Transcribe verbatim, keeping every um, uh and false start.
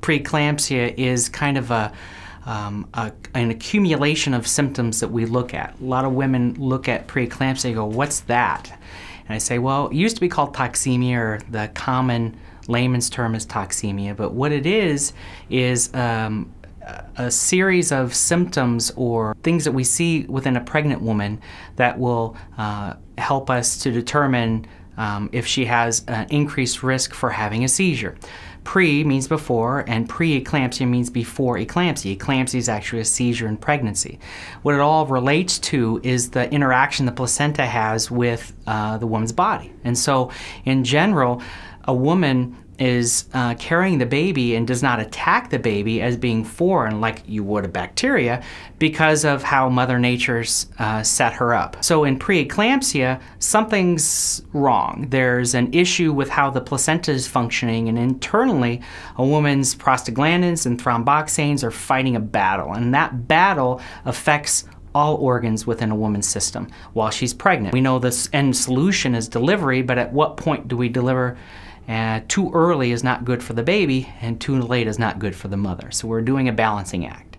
preeclampsia is kind of a, um, a, an accumulation of symptoms that we look at. A lot of women look at preeclampsia and go, what's that? And I say, well, it used to be called toxemia, or the common layman's term is toxemia, but what it is is um, a series of symptoms or things that we see within a pregnant woman that will uh, help us to determine um, if she has an increased risk for having a seizure. Pre means before, and preeclampsia means before eclampsia. Eclampsia is actually a seizure in pregnancy. What it all relates to is the interaction the placenta has with uh, the woman's body. And so, in general, a woman is uh, carrying the baby and does not attack the baby as being foreign like you would a bacteria because of how Mother Nature's uh, set her up. So in preeclampsia, something's wrong. There's an issue with how the placenta is functioning, and internally a woman's prostaglandins and thromboxanes are fighting a battle, and that battle affects all organs within a woman's system while she's pregnant. We know this end solution is delivery, but at what point do we deliver? Uh, too early is not good for the baby, and too late is not good for the mother. So we're doing a balancing act.